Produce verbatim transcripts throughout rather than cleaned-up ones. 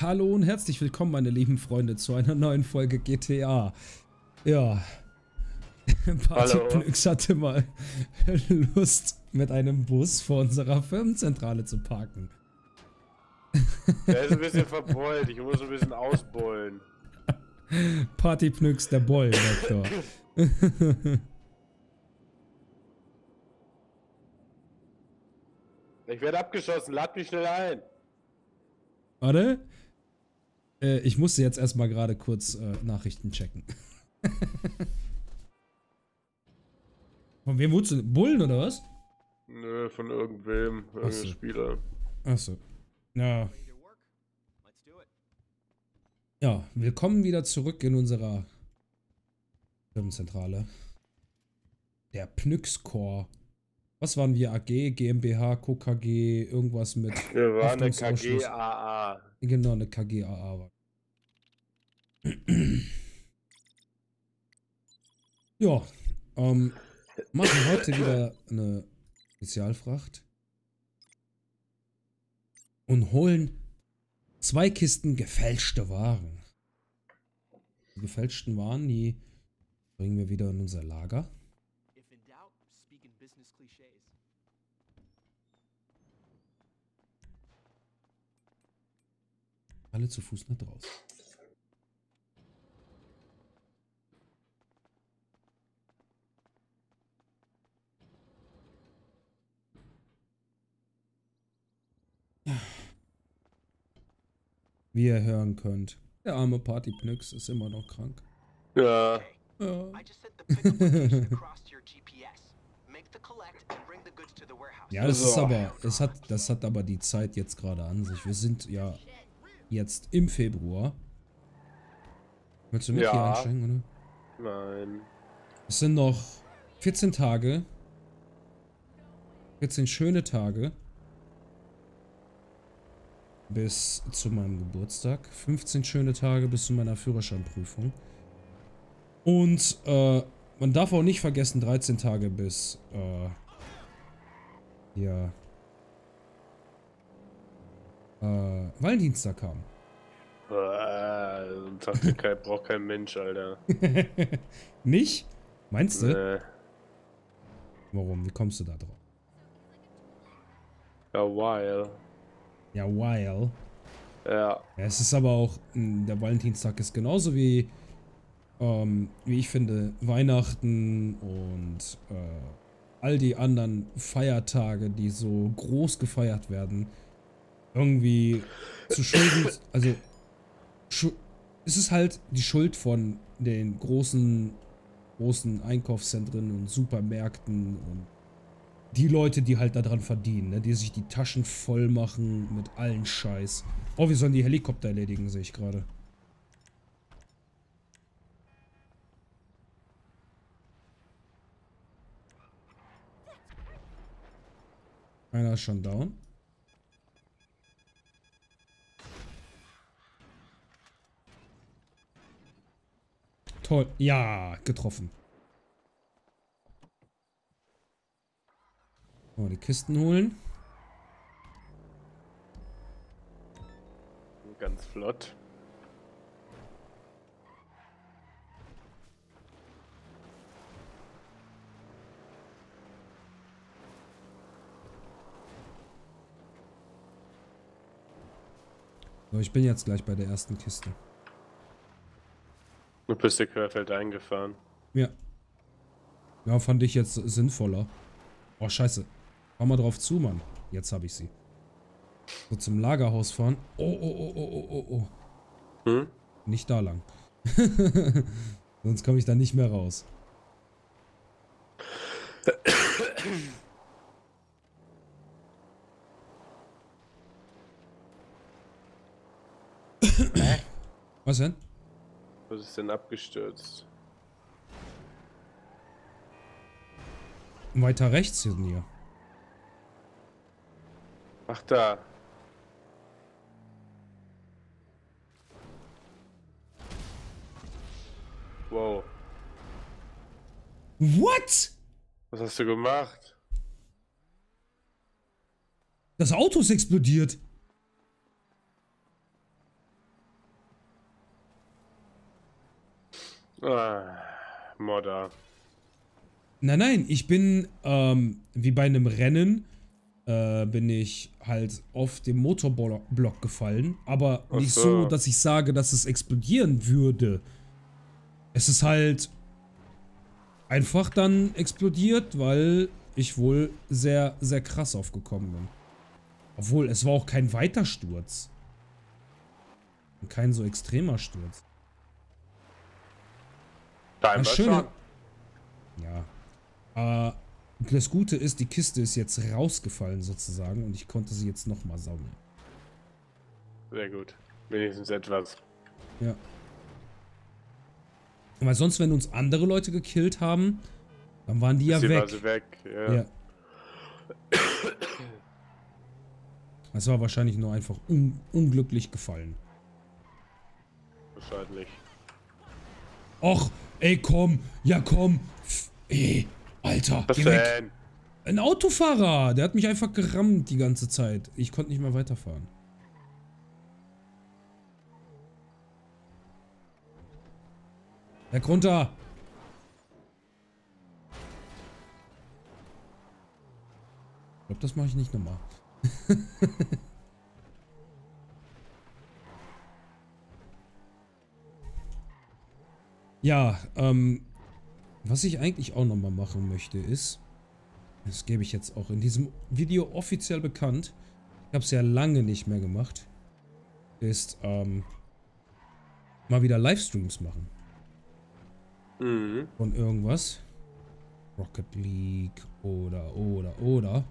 Hallo und herzlich willkommen, meine lieben Freunde, zu einer neuen Folge G T A. Ja, Partypnyx hatte mal Lust, mit einem Bus vor unserer Firmenzentrale zu parken. Der ist ein bisschen verbeult, ich muss ein bisschen ausbeulen. Partypnyx, der Beulendoktor. Ich werde abgeschossen, lad mich schnell ein. Warte. Äh, ich musste jetzt erstmal gerade kurz äh, Nachrichten checken. Von wem wurdest du? Bullen oder was? Nö, von irgendwem. Irgendein Achso. Spieler. Achso. Ja. Ja, willkommen wieder zurück in unserer Firmenzentrale. Der Pnyx-Core. Was waren wir? A G, GmbH, K G, irgendwas mit. Wir waren eine K G A A. Genau, eine K G A A war. Ja, ähm, machen heute wieder eine Spezialfracht. Und holen zwei Kisten gefälschte Waren. Die gefälschten Waren, die bringen wir wieder in unser Lager. Alle zu Fuß nach draußen. Wie ihr hören könnt, der arme Partypnyx ist immer noch krank. Ja. Ja. Ja, das ist aber, das hat, das hat aber die Zeit jetzt gerade an sich. Wir sind ja jetzt im Februar. Willst du mich ja. hier anstrengen, oder? Nein. Es sind noch vierzehn Tage. vierzehn schöne Tage. Bis zu meinem Geburtstag. fünfzehn schöne Tage bis zu meiner Führerscheinprüfung. Und äh, man darf auch nicht vergessen, dreizehn Tage bis äh, ja. Äh, Valentinstag kam. Ah, so ein Tag braucht kein Mensch, Alter. Nicht? Meinst du? Nee. Warum? Wie kommst du da drauf? Ja, weil. Ja, weil. Ja. Es ist aber auch, der Valentinstag ist genauso wie, ähm, wie ich finde, Weihnachten und äh, all die anderen Feiertage, die so groß gefeiert werden. Irgendwie zu schulden, also schu es ist halt die Schuld von den großen, großen Einkaufszentren und Supermärkten und die Leute, die halt daran verdienen, ne? Die sich die Taschen voll machen mit allen Scheiß. Oh, wir sollen die Helikopter erledigen, sehe ich gerade. Einer ist schon down. Toll. Ja, getroffen. Oh, die Kisten holen. Ganz flott. So, ich bin jetzt gleich bei der ersten Kiste. Du bist dir querfeld eingefahren. Ja. Ja, fand ich jetzt sinnvoller. Oh, scheiße. Fahr mal drauf zu, Mann. Jetzt habe ich sie. So, zum Lagerhaus fahren. Oh, oh, oh, oh, oh, oh, oh. Hm? Nicht da lang. Sonst komme ich da nicht mehr raus. Hä? Was denn? Was ist denn abgestürzt? Weiter rechts sind hier. Ach da. Wow. What? Was hast du gemacht? Das Auto ist explodiert. Ah, Modder. Nein, nein, ich bin, ähm, wie bei einem Rennen, äh, bin ich halt auf dem Motorblock gefallen. Aber Ach nicht so. so, dass ich sage, dass es explodieren würde. Es ist halt einfach dann explodiert, weil ich wohl sehr, sehr krass aufgekommen bin. Obwohl, es war auch kein weiter Sturz. Und kein so extremer Sturz. Dein schöner. Ja. Äh, das Gute ist, die Kiste ist jetzt rausgefallen sozusagen und ich konnte sie jetzt nochmal sammeln. Sehr gut. Wenigstens etwas. Ja. Weil sonst, wenn uns andere Leute gekillt haben, dann waren die ja weg. War sie weg. Ja. Ja. Das war wahrscheinlich nur einfach un unglücklich gefallen. Wahrscheinlich. Och, ey, komm, ja komm. Pff, ey, Alter, geh weg. Ein Autofahrer, der hat mich einfach gerammt die ganze Zeit. Ich konnte nicht mehr weiterfahren. Weg runter! Ich glaube, das mache ich nicht nochmal. Ja, ähm, was ich eigentlich auch nochmal machen möchte ist, das gebe ich jetzt auch in diesem Video offiziell bekannt, ich habe es ja lange nicht mehr gemacht, ist, ähm, mal wieder Livestreams machen. Mhm. Von irgendwas. Rocket League oder, oder, oder.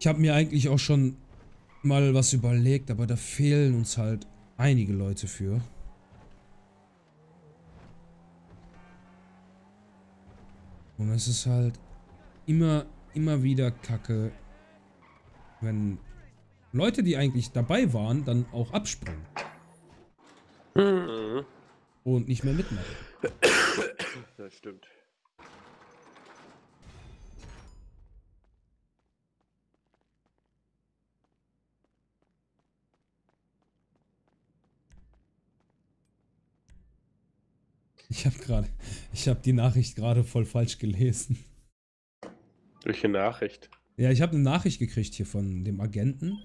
Ich habe mir eigentlich auch schon mal was überlegt, aber da fehlen uns halt einige Leute für. Und es ist halt immer, immer wieder Kacke, wenn Leute, die eigentlich dabei waren, dann auch abspringen. Mhm. Und nicht mehr mitmachen. Das stimmt. Ich habe gerade, ich habe die Nachricht gerade voll falsch gelesen. Welche Nachricht? Ja, ich habe eine Nachricht gekriegt hier von dem Agenten.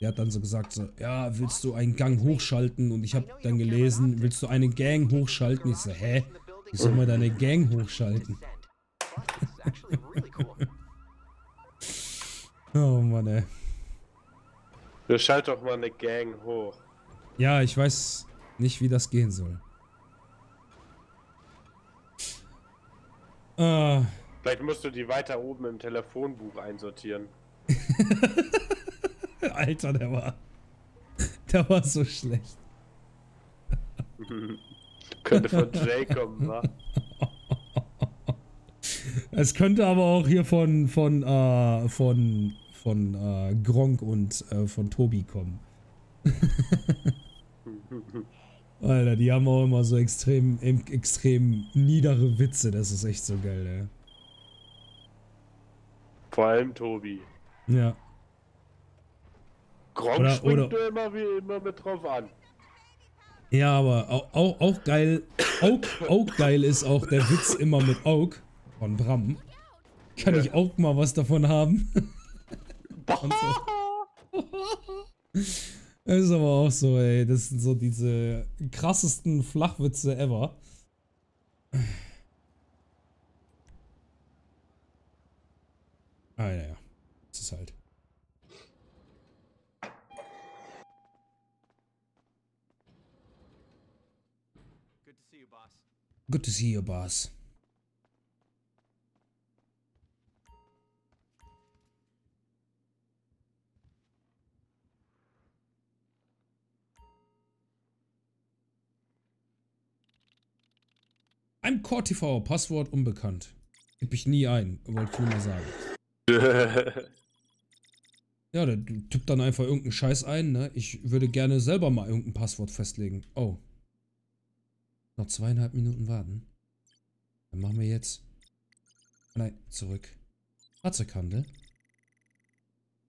Der hat dann so gesagt, so, ja, willst du einen Gang hochschalten? Und ich habe dann gelesen, willst du eine Gang hochschalten? Ich so, hä? Wie soll man deine Gang hochschalten? Oh Mann, ey. Du schalt doch mal eine Gang hoch. Ja, ich weiß nicht, wie das gehen soll. Uh. Vielleicht musst du die weiter oben im Telefonbuch einsortieren. Alter, der war... Der war so schlecht. Könnte von Jay kommen, wa? Es könnte aber auch hier von... von, äh, von... von, äh, Gronkh und, äh, von Tobi kommen. Alter, die haben auch immer so extrem... extrem niedere Witze, das ist echt so geil, ey. Vor allem Tobi. Ja. Gronkh springt nur immer, wie immer mit drauf an. Ja, aber auch, auch, auch geil auch, auch geil ist auch der Witz immer mit Aug von Bram. Kann ja. ich auch mal was davon haben? Das ist aber auch so, ey. Das sind so diese krassesten Flachwitze ever. Ah, ja, ja. Das ist halt. Good to see you, Boss. ImCore T V, Passwort unbekannt. Gib ich nie ein, wollte ich nur mal sagen. Ja, der tippt dann einfach irgendeinen Scheiß ein, ne? Ich würde gerne selber mal irgendein Passwort festlegen. Oh. Noch zweieinhalb Minuten warten. Dann machen wir jetzt... Nein, zurück. Fahrzeughandel.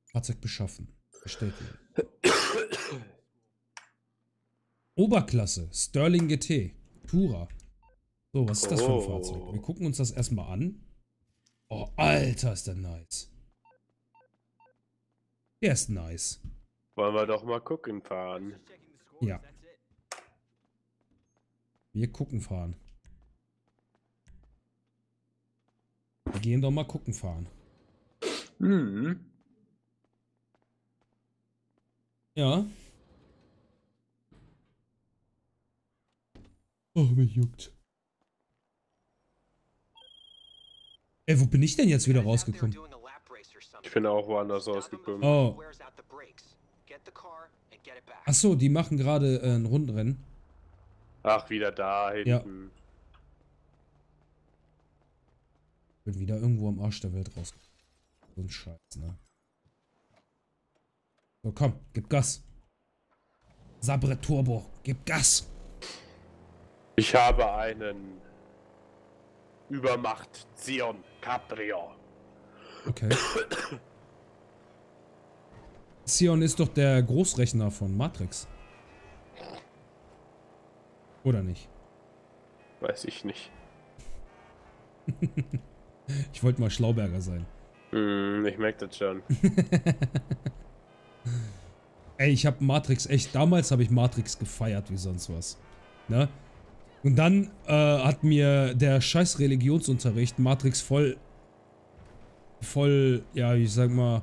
Fahrzeug beschaffen. Bestätigen. Oberklasse. Sterling G T. Pura. So, was ist das für ein Fahrzeug? Wir gucken uns das erstmal an. Oh, Alter, ist der nice. Der ist nice. Wollen wir doch mal gucken fahren. Ja. Wir gucken fahren. Wir gehen doch mal gucken fahren. Mhm. Ja. Oh, mich juckt. Ey, wo bin ich denn jetzt wieder rausgekommen? Ich bin auch woanders rausgekommen. Oh. Achso, die machen gerade äh, ein Rundenrennen. Ach, wieder da hinten. Ja. Bin wieder irgendwo am Arsch der Welt rausgekommen. So ein Scheiß, ne? So, komm, gib Gas. Sabret Turbo, gib Gas. Ich habe einen Übermacht Zion Caprio. Okay. Zion ist doch der Großrechner von Matrix. Oder nicht? Weiß ich nicht. Ich wollte mal Schlauberger sein. Mm, ich merke das schon. Ey, ich habe Matrix echt, damals habe ich Matrix gefeiert wie sonst was. Ne? Und dann äh, hat mir der scheiß Religionsunterricht Matrix voll, voll, ja, ich sag mal,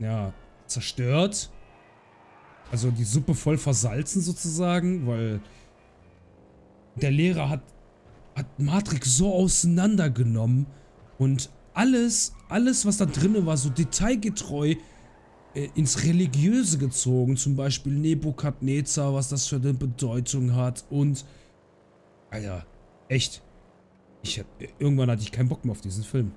ja, zerstört. Also die Suppe voll versalzen sozusagen, weil der Lehrer hat, hat Matrix so auseinandergenommen und alles, alles was da drin war, so detailgetreu ins Religiöse gezogen, zum Beispiel Nebukadnezar, was das für eine Bedeutung hat und Alter, echt. Ich hab, irgendwann hatte ich keinen Bock mehr auf diesen Film.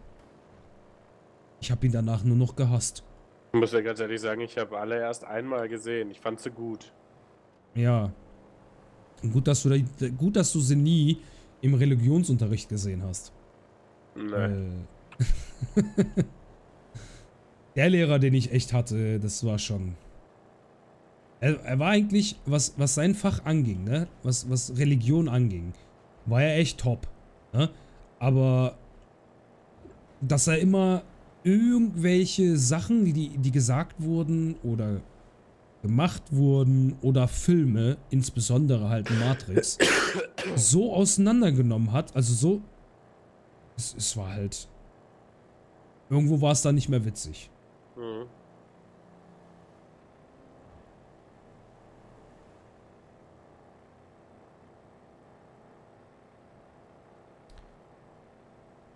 Ich habe ihn danach nur noch gehasst. Ich muss ja ganz ehrlich sagen, ich habe alle erst einmal gesehen. Ich fand sie gut. Ja. Gut, dass du, gut, dass du sie nie im Religionsunterricht gesehen hast. Nein. Äh, Der Lehrer, den ich echt hatte, das war schon... Er, er war eigentlich, was, was sein Fach anging, ne? was, was Religion anging, war er echt top. Ne? Aber dass er immer irgendwelche Sachen, die, die gesagt wurden oder gemacht wurden oder Filme, insbesondere halt Matrix, so auseinandergenommen hat, also so... Es, es war halt... Irgendwo war es dann nicht mehr witzig. Mhm.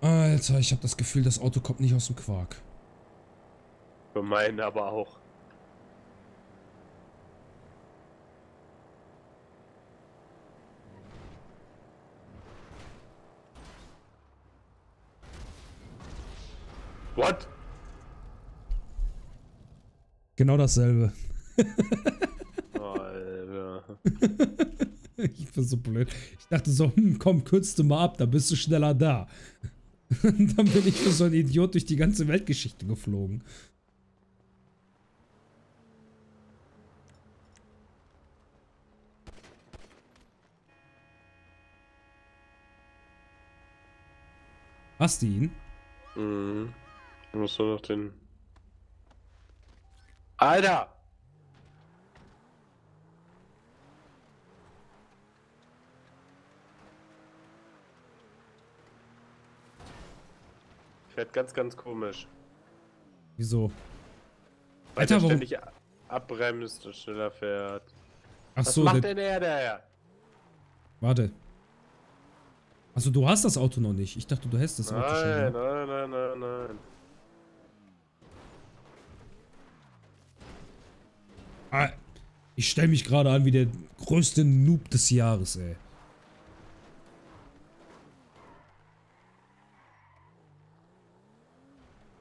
Alter, ich habe das Gefühl, das Auto kommt nicht aus dem Quark. Für meinen aber auch. What? Genau dasselbe. Alter. Ich bin so blöd. Ich dachte so, hm, komm, kürzt du mal ab, dann bist du schneller da. Und dann bin ich für so ein Idiot durch die ganze Weltgeschichte geflogen. Hast du ihn? Mhm. Ich muss nur noch den... Alter! Ich werd ganz, ganz komisch. Wieso? Weil Alter, der warum? Ständig abbremst und schneller fährt. Ach Was so, macht der... denn der da? Warte. Achso, du hast das Auto noch nicht. Ich dachte, du hast das Auto nein, schon. Nein, nein, nein, nein, nein. Ah, ich stelle mich gerade an wie der größte Noob des Jahres, ey.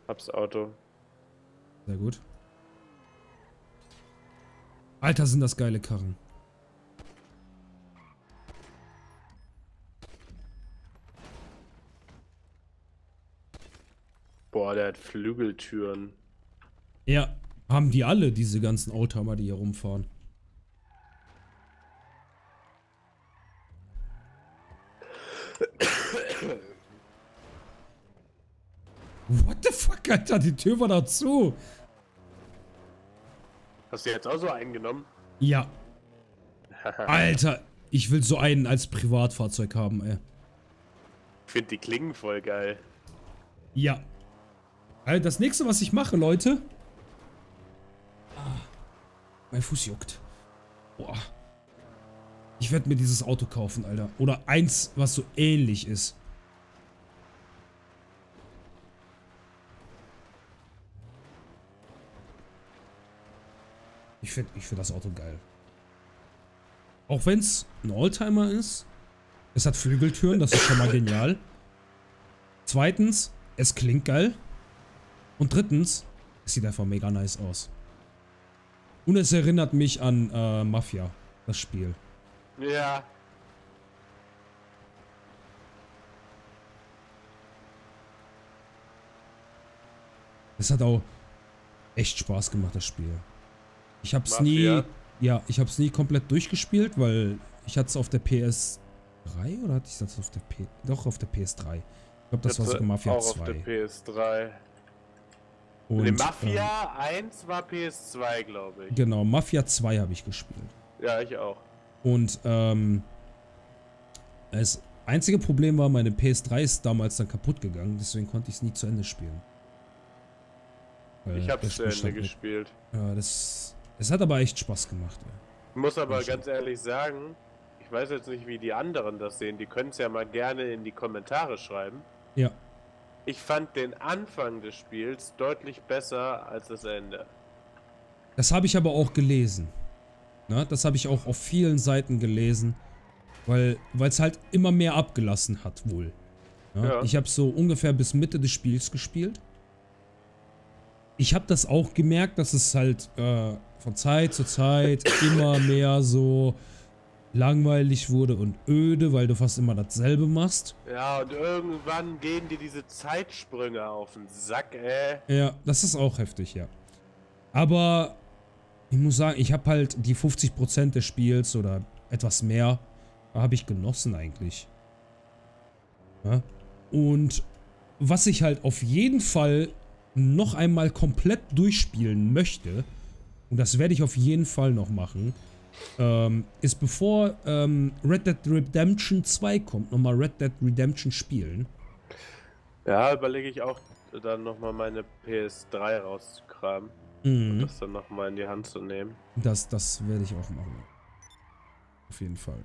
Hab's Auto. Sehr gut. Alter, sind das geile Karren. Boah, der hat Flügeltüren. Ja. Haben die alle, diese ganzen Oldtimer, die hier rumfahren? fuck, Alter, die Tür war da zu. Hast du jetzt auch so einen genommen? Ja. Alter, ich will so einen als Privatfahrzeug haben, ey. Ich finde die Klingen voll geil. Ja. Also das nächste, was ich mache, Leute. Ah, mein Fuß juckt. Boah. Ich werde mir dieses Auto kaufen, Alter. Oder eins, was so ähnlich ist. Ich finde ich find das Auto geil. Auch wenn es ein Oldtimer ist. Es hat Flügeltüren, das ist schon mal genial. Zweitens, es klingt geil. Und drittens, es sieht einfach mega nice aus. Und es erinnert mich an äh, Mafia, das Spiel. Ja. Es hat auch echt Spaß gemacht, das Spiel. Ich hab's Mafia. nie. Ja, ich hab's nie komplett durchgespielt, weil ich hatte es auf der P S drei oder hatte ich das auf der P. Doch, auf der P S drei. Ich glaube, das, das war sogar Mafia auch zwei. Auf der P S drei. Und, nee, Mafia äh, eins war P S zwei, glaube ich. Genau, Mafia zwei habe ich gespielt. Ja, ich auch. Und ähm, das einzige Problem war, meine P S drei ist damals dann kaputt gegangen, deswegen konnte ich es nie zu Ende spielen. Äh, ich habe es zu Ende gespielt. Ja, das, das hat aber echt Spaß gemacht. Ja. Ich muss aber ganz ehrlich sagen, ich weiß jetzt nicht, wie die anderen das sehen, die können es ja mal gerne in die Kommentare schreiben. Ja. Ich fand den Anfang des Spiels deutlich besser als das Ende. Das habe ich aber auch gelesen. Na, das habe ich auch auf vielen Seiten gelesen, weil es halt immer mehr abgelassen hat wohl. Ja, ja. Ich habe so ungefähr bis Mitte des Spiels gespielt. Ich habe das auch gemerkt, dass es halt äh, von Zeit zu Zeit immer mehr so langweilig wurde und öde, weil du fast immer dasselbe machst. Ja, und irgendwann gehen dir diese Zeitsprünge auf den Sack, ey. Ja, das ist auch heftig, ja. Aber ich muss sagen, ich habe halt die fünfzig Prozent des Spiels oder etwas mehr, habe ich genossen eigentlich. Ja? Und was ich halt auf jeden Fall noch einmal komplett durchspielen möchte, und das werde ich auf jeden Fall noch machen, Ähm, ist bevor ähm, Red Dead Redemption zwei kommt, nochmal Red Dead Redemption spielen. Ja, überlege ich auch, dann nochmal meine P S drei rauszukramen. Mhm. Und das dann nochmal in die Hand zu nehmen. Das, das werde ich auch machen. Auf jeden Fall.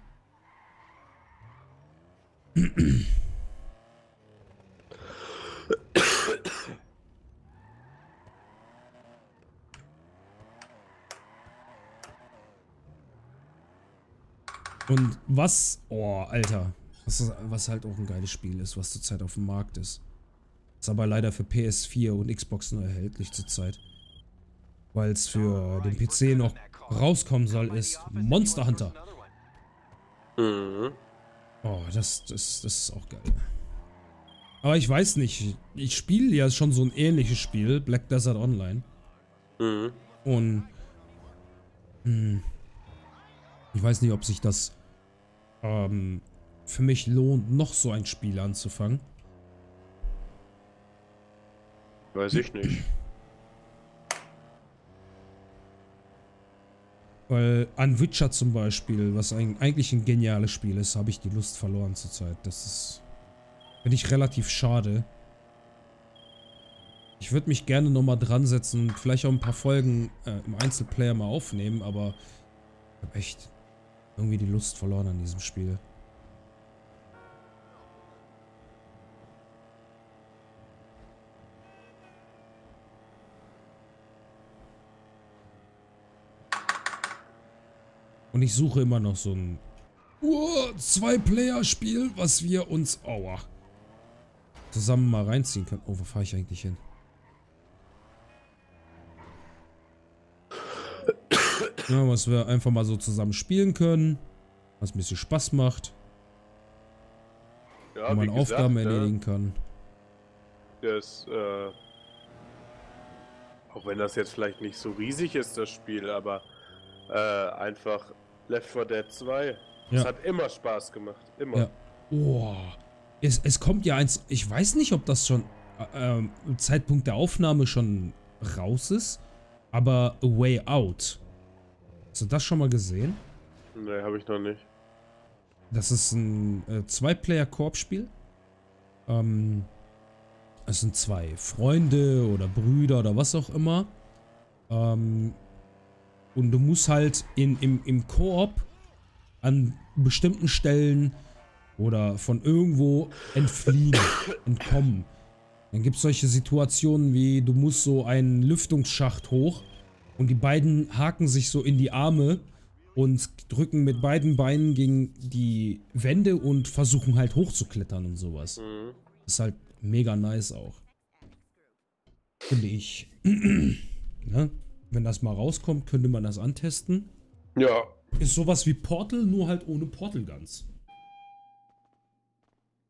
Und was, oh, Alter, was, was halt auch ein geiles Spiel ist, was zurzeit auf dem Markt ist. Ist aber leider für P S vier und Xbox nur erhältlich zurzeit. Weil es für den P C noch rauskommen soll, ist Monster Hunter. Mhm. Oh, das, das, das ist auch geil. Aber ich weiß nicht, ich spiele ja schon so ein ähnliches Spiel, Black Desert Online. Mhm. Und, mh, ich weiß nicht, ob sich das ähm, für mich lohnt, noch so ein Spiel anzufangen. Weiß ich nicht. Weil an Witcher zum Beispiel, was ein, eigentlich ein geniales Spiel ist, habe ich die Lust verloren zurzeit. Das ist, finde ich, relativ schade. Ich würde mich gerne nochmal dran setzen und vielleicht auch ein paar Folgen äh, im Einzelplayer mal aufnehmen, aber ich habe echt irgendwie die Lust verloren an diesem Spiel. Und ich suche immer noch so ein uh, Zwei-Player-Spiel, was wir uns aua, zusammen mal reinziehen können. Oh, wo fahre ich eigentlich hin? Ja, was wir einfach mal so zusammen spielen können. Was ein bisschen Spaß macht. Ja, wo man Aufgaben gesagt, erledigen ne? kann. Das, äh, auch wenn das jetzt vielleicht nicht so riesig ist, das Spiel, aber äh, einfach Left four Dead zwei. Das ja. hat immer Spaß gemacht. Immer. Ja. Oh, es, es kommt ja eins. Ich weiß nicht, ob das schon ähm, Zeitpunkt der Aufnahme schon raus ist, aber A Way Out. Hast du das schon mal gesehen? Nee, habe ich noch nicht. Das ist ein äh, Zwei-Player-Koop-Spiel. Ähm, es sind zwei Freunde oder Brüder oder was auch immer. Ähm, und du musst halt in, im, im Koop an bestimmten Stellen oder von irgendwo entfliehen, entkommen. Dann gibt es solche Situationen wie, du musst so einen Lüftungsschacht hoch und die beiden haken sich so in die Arme und drücken mit beiden Beinen gegen die Wände und versuchen halt hochzuklettern und sowas. Mhm. Ist halt mega nice auch. Finde ich. Ne? Wenn das mal rauskommt, könnte man das antesten. Ja. Ist sowas wie Portal, nur halt ohne Portal ganz.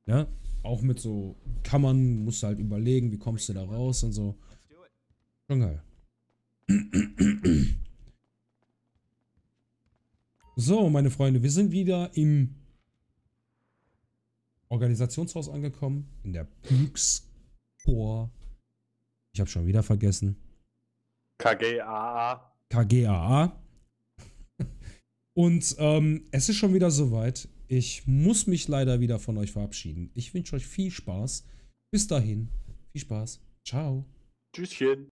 Ja, auch mit so Kammern, musst du halt überlegen, wie kommst du da raus und so. Schon geil. So, meine Freunde, wir sind wieder im Organisationshaus angekommen, in der Pnyx-Core. Ich habe schon wieder vergessen. K G A A. K G A A. Und ähm, es ist schon wieder soweit. Ich muss mich leider wieder von euch verabschieden. Ich wünsche euch viel Spaß. Bis dahin. Viel Spaß. Ciao. Tschüsschen.